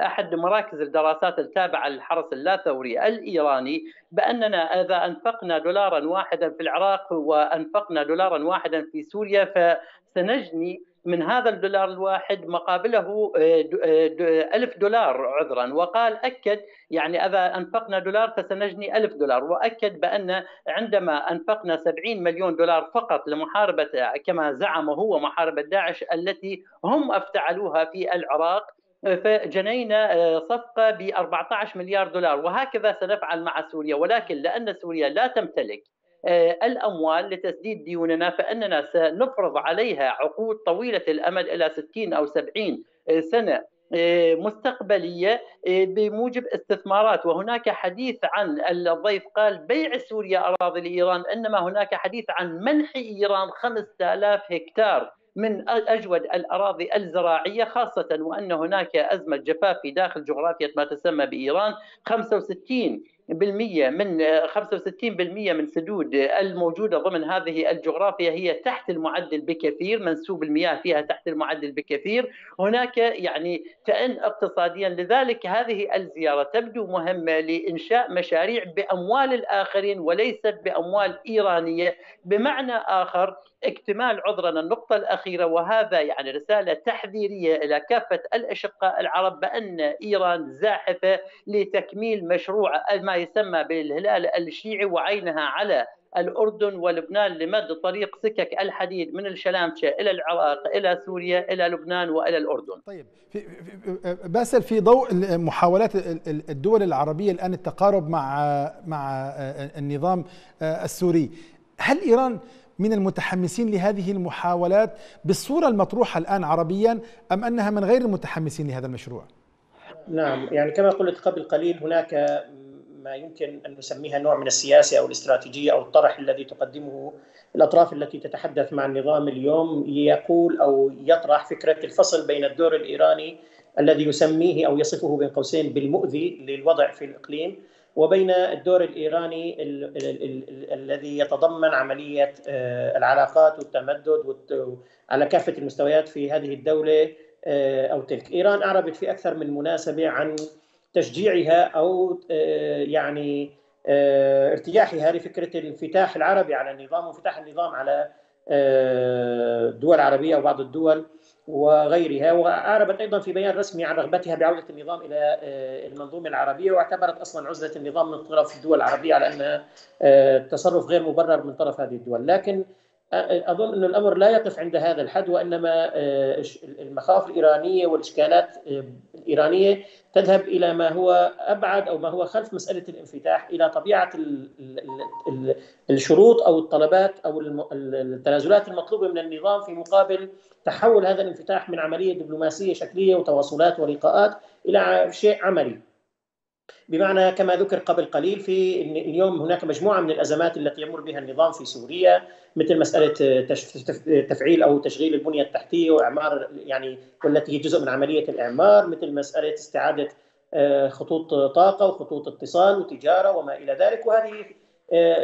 أحد مراكز الدراسات التابعة للحرس اللاثوري الإيراني بأننا إذا أنفقنا $1 واحدا في العراق وأنفقنا $1 واحدا في سوريا فسنجني من هذا $1 الواحد مقابله $1000، عذرا. وقال أكد يعني إذا أنفقنا $1 فسنجني $1000، وأكد بأن عندما أنفقنا $70 مليون فقط لمحاربة كما زعم هو محاربة داعش التي هم افتعلوها في العراق فجنينا صفقة ب$14 مليار، وهكذا سنفعل مع سوريا. ولكن لأن سوريا لا تمتلك الأموال لتسديد ديوننا فإننا سنفرض عليها عقود طويلة الأمد إلى 60 أو 70 سنة مستقبلية بموجب استثمارات. وهناك حديث عن الضيف قال بيع سوريا أراضي لإيران، إنما هناك حديث عن منح إيران 5000 هكتار من أجود الأراضي الزراعية، خاصة وأن هناك أزمة جفاف في داخل جغرافية ما تسمى بإيران. 65% من سدود الموجودة ضمن هذه الجغرافيا هي تحت المعدل بكثير، منسوب المياه فيها تحت المعدل بكثير، هناك يعني شأن اقتصاديا. لذلك هذه الزيارة تبدو مهمة لإنشاء مشاريع بأموال الآخرين وليست بأموال إيرانية، بمعنى آخر اكتمال عذرنا النقطة الأخيرة، وهذا يعني رسالة تحذيرية إلى كافة الأشقاء العرب بأن إيران زاحفة لتكميل مشروع ما يسمى بالهلال الشيعي وعينها على الأردن ولبنان لمد طريق سكك الحديد من الشلامشة إلى العراق إلى سوريا إلى لبنان وإلى الأردن. طيب باسل، في ضوء محاولات الدول العربية الآن التقارب مع النظام السوري، هل إيران من المتحمسين لهذه المحاولات بالصورة المطروحة الآن عربيا أم أنها من غير المتحمسين لهذا المشروع؟ نعم، يعني كما قلت قبل قليل هناك ما يمكن أن نسميها نوع من السياسة أو الاستراتيجية أو الطرح الذي تقدمه الأطراف التي تتحدث مع النظام اليوم، يقول أو يطرح فكرة الفصل بين الدور الإيراني الذي يسميه أو يصفه بين قوسين بالمؤذي للوضع في الإقليم وبين الدور الإيراني الذي يتضمن عملية العلاقات والتمدد على كافة المستويات في هذه الدولة أو تلك. إيران أعربت في أكثر من مناسبة عن تشجيعها أو يعني ارتياحها لفكرة الانفتاح العربي على النظام وانفتاح النظام على دول عربية وبعض الدول وغيرها، وأعربت أيضا في بيان رسمي عن رغبتها بعودة النظام إلى المنظومة العربية، واعتبرت أصلا عزلة النظام من طرف الدول العربية على أنها تصرف غير مبرر من طرف هذه الدول. لكن أظن أن الأمر لا يقف عند هذا الحد، وإنما المخاوف الإيرانية والإشكالات الإيرانية تذهب إلى ما هو أبعد أو ما هو خلف مسألة الانفتاح، إلى طبيعة الشروط أو الطلبات أو التنازلات المطلوبة من النظام في مقابل تحول هذا الانفتاح من عملية دبلوماسية شكلية وتواصلات ولقاءات إلى شيء عملي. بمعنى كما ذكر قبل قليل، في اليوم هناك مجموعة من الأزمات التي يمر بها النظام في سوريا، مثل مسألة تفعيل أو تشغيل البنية التحتية وإعمار، يعني والتي هي جزء من عملية الإعمار، مثل مسألة استعادة خطوط طاقة وخطوط اتصال وتجارة وما إلى ذلك. وهذه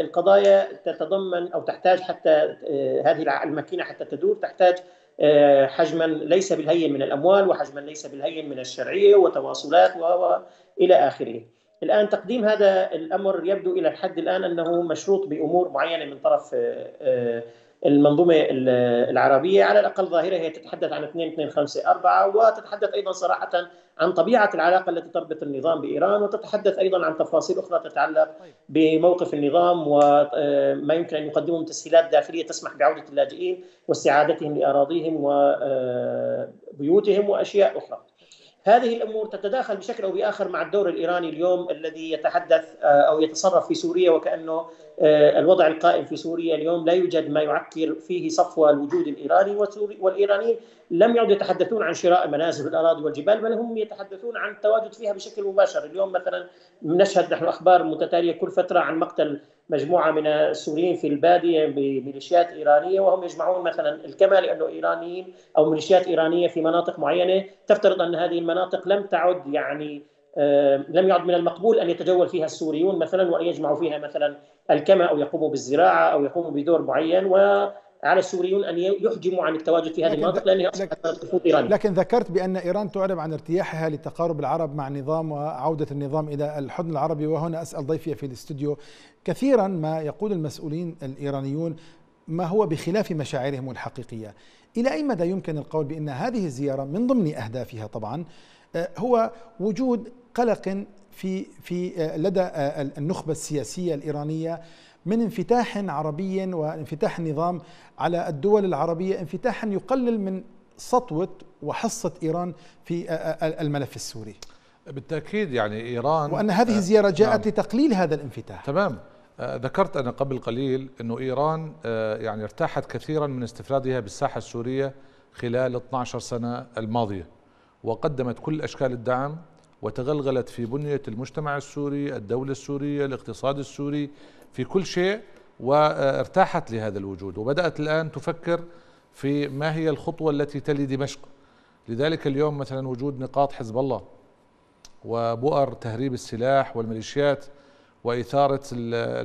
القضايا تتضمن أو تحتاج، حتى هذه الماكينة حتى تدور تحتاج حجما ليس بالهين من الأموال وحجما ليس بالهين من الشرعية وتواصلات وإلى آخره. الآن تقديم هذا الأمر يبدو إلى الحد الآن أنه مشروط بأمور معينة من طرف المنظومة العربية، على الأقل ظاهرة هي تتحدث عن 2254 وتتحدث أيضا صراحة عن طبيعة العلاقة التي تربط النظام بإيران، وتتحدث أيضا عن تفاصيل أخرى تتعلق بموقف النظام وما يمكن أن يقدمه من تسهيلات داخلية تسمح بعودة اللاجئين واستعادتهم لأراضيهم وبيوتهم وأشياء أخرى. هذه الأمور تتداخل بشكل أو بآخر مع الدور الإيراني اليوم الذي يتحدث أو يتصرف في سوريا، وكأنه الوضع القائم في سوريا اليوم لا يوجد ما يعكر فيه صفو الوجود الإيراني، والإيرانيين لم يعدوا يتحدثون عن شراء منازل الأراضي والجبال، بل هم يتحدثون عن التواجد فيها بشكل مباشر. اليوم مثلا نشهد نحن أخبار متتالية كل فترة عن مقتل مجموعة من السوريين في البادية بميليشيات إيرانية، وهم يجمعون مثلا الكما لأنه إيرانيين أو ميليشيات إيرانية في مناطق معينة تفترض أن هذه المناطق لم تعد يعني لم يعد من المقبول أن يتجول فيها السوريون مثلا، وأن يجمعوا فيها مثلا الكما أو يقوموا بالزراعة أو يقوموا بدور معين، وعلى السوريون أن يحجموا عن التواجد في هذه المناطق لأنها أصبحت إيرانية. لكن ذكرت بأن إيران تعلم عن ارتياحها لتقارب العرب مع النظام وعودة النظام إلى الحضن العربي، وهنا أسأل ضيفي في الاستوديو كثيرا ما يقول المسؤولين الإيرانيون ما هو بخلاف مشاعرهم الحقيقية. إلى أي مدى يمكن القول بأن هذه الزيارة من ضمن أهدافها طبعا هو وجود قلق في لدى النخبة السياسية الإيرانية من انفتاح عربي وانفتاح النظام على الدول العربية، انفتاحا يقلل من سطوة وحصة إيران في الملف السوري؟ بالتأكيد، يعني إيران، وأن هذه الزيارة جاءت لتقليل هذا الانفتاح. تمام، ذكرت أنا قبل قليل أنه إيران يعني ارتاحت كثيرا من استفرادها بالساحة السورية خلال 12 سنة الماضية، وقدمت كل أشكال الدعم وتغلغلت في بنية المجتمع السوري، الدولة السورية، الاقتصاد السوري، في كل شيء، وارتاحت لهذا الوجود، وبدأت الآن تفكر في ما هي الخطوة التي تلي دمشق. لذلك اليوم مثلا وجود نقاط حزب الله وبؤر تهريب السلاح والميليشيات وإثارة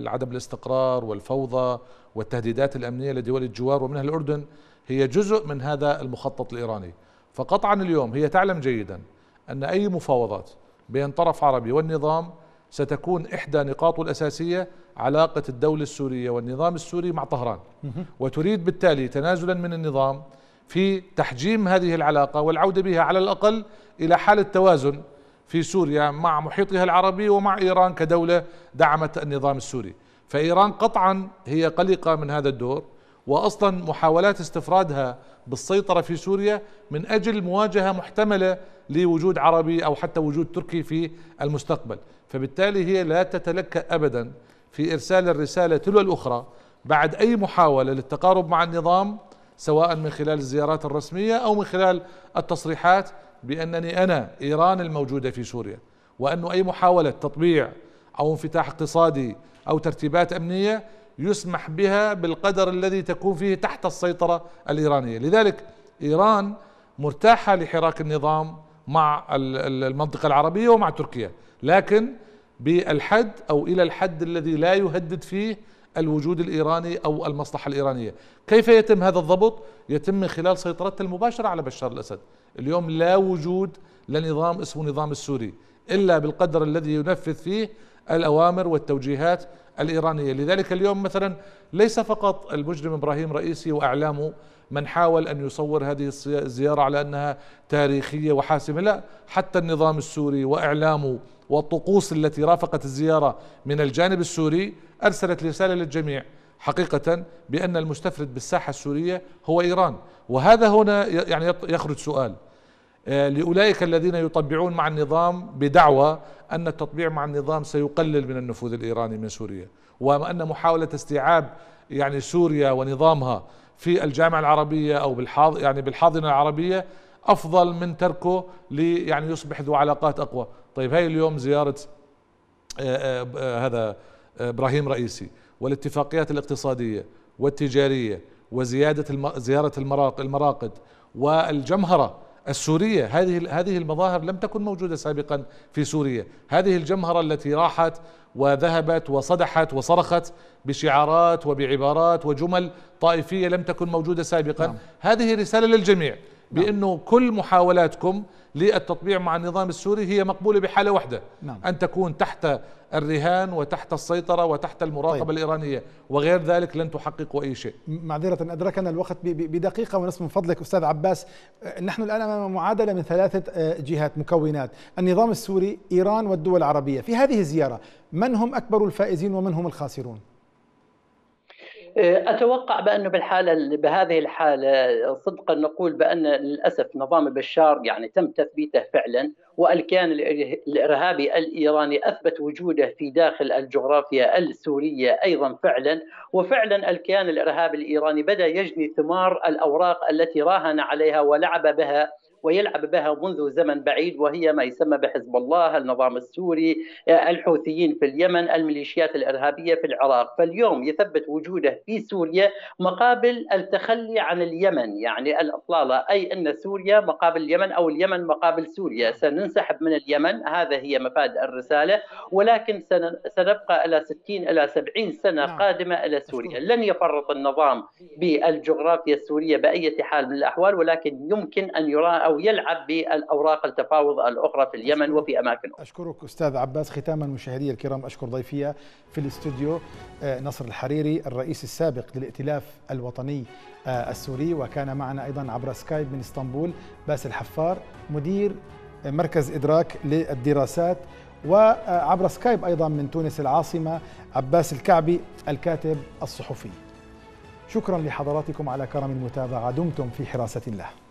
عدم الاستقرار والفوضى والتهديدات الأمنية لدول الجوار ومنها الأردن هي جزء من هذا المخطط الإيراني. فقطعا اليوم هي تعلم جيدا أن أي مفاوضات بين طرف عربي والنظام ستكون إحدى نقاطه الأساسية علاقة الدولة السورية والنظام السوري مع طهران، وتريد بالتالي تنازلا من النظام في تحجيم هذه العلاقة والعودة بها على الأقل إلى حالة توازن في سوريا مع محيطها العربي ومع إيران كدولة دعمت النظام السوري. فإيران قطعا هي قلقة من هذا الدور، وأصلا محاولات استفرادها بالسيطرة في سوريا من أجل مواجهة محتملة لوجود عربي أو حتى وجود تركي في المستقبل. فبالتالي هي لا تتلكأ أبدا في إرسال الرسالة تلو الأخرى بعد أي محاولة للتقارب مع النظام، سواء من خلال الزيارات الرسمية أو من خلال التصريحات بأنني أنا إيران الموجودة في سوريا، وأنه أي محاولة تطبيع أو انفتاح اقتصادي أو ترتيبات أمنية يسمح بها بالقدر الذي تكون فيه تحت السيطرة الإيرانية. لذلك إيران مرتاحة لحراك النظام مع المنطقة العربية ومع تركيا، لكن بالحد أو إلى الحد الذي لا يهدد فيه الوجود الإيراني أو المصلحة الإيرانية. كيف يتم هذا الضبط؟ يتم من خلال سيطرتها المباشرة على بشار الأسد. اليوم لا وجود لنظام اسمه نظام السوري إلا بالقدر الذي ينفذ فيه الأوامر والتوجيهات الإيرانية. لذلك اليوم مثلا ليس فقط المجرم إبراهيم رئيسي وأعلامه من حاول أن يصور هذه الزيارة على أنها تاريخية وحاسمة، لا، حتى النظام السوري وإعلامه والطقوس التي رافقت الزيارة من الجانب السوري أرسلت رسالة للجميع حقيقة بأن المستفرد بالساحة السورية هو إيران. وهذا هنا يعني يخرج سؤال لأولئك الذين يطبعون مع النظام بدعوى أن التطبيع مع النظام سيقلل من النفوذ الإيراني من سوريا، وأن محاولة استيعاب يعني سوريا ونظامها في الجامعة العربية أو بالحاضنة العربية أفضل من تركه يعني يصبح ذو علاقات أقوى. طيب هاي اليوم زيارة هذا إبراهيم رئيسي والاتفاقيات الاقتصادية والتجارية وزيادة زيارة المراقد والجمهرة السورية، هذه المظاهر لم تكن موجودة سابقا في سوريا. هذه الجمهرة التي راحت وذهبت وصدحت وصرخت بشعارات وبعبارات وجمل طائفية لم تكن موجودة سابقا، نعم. هذه رسالة للجميع بأنه كل محاولاتكم للتطبيع مع النظام السوري هي مقبولة بحالة واحدة، نعم. أن تكون تحت الرهان وتحت السيطرة وتحت المراقبة الإيرانية، وغير ذلك لن تحققوا أي شيء. معذرة أدركنا الوقت بدقيقة ونصف، من فضلك أستاذ عباس. نحن الآن أمام معادلة من ثلاثة جهات مكونات: النظام السوري، إيران، والدول العربية. في هذه الزيارة من هم أكبر الفائزين ومن هم الخاسرون؟ أتوقع بأنه بهذه الحالة صدقا نقول بأن للأسف نظام بشار يعني تم تثبيته فعلا، والكيان الإرهابي الإيراني أثبت وجوده في داخل الجغرافيا السورية أيضا فعلا، وفعلا الكيان الإرهابي الإيراني بدأ يجني ثمار الأوراق التي راهن عليها ولعب بها ويلعب بها منذ زمن بعيد، وهي ما يسمى بحزب الله، النظام السوري، الحوثيين في اليمن، الميليشيات الإرهابية في العراق. فاليوم يثبت وجوده في سوريا مقابل التخلي عن اليمن، يعني الإطلالة، أي أن سوريا مقابل اليمن أو اليمن مقابل سوريا، سننسحب من اليمن، هذا هي مفاد الرسالة، ولكن سنبقى إلى 60 إلى 70 سنة قادمة إلى سوريا. لن يفرط النظام بالجغرافيا السورية بأي حال من الأحوال، ولكن يمكن أن يرى أو يلعب بالأوراق التفاوض الأخرى في اليمن وفي أماكن أخرى. أشكرك أستاذ عباس. ختاما مشاهدي الكرام أشكر ضيفي في الاستوديو نصر الحريري، الرئيس السابق للائتلاف الوطني السوري، وكان معنا أيضا عبر سكايب من اسطنبول باسل حفار مدير مركز إدراك للدراسات، وعبر سكايب أيضا من تونس العاصمة عباس الكعبي الكاتب الصحفي. شكرا لحضراتكم على كرم المتابعة، دمتم في حراسة الله.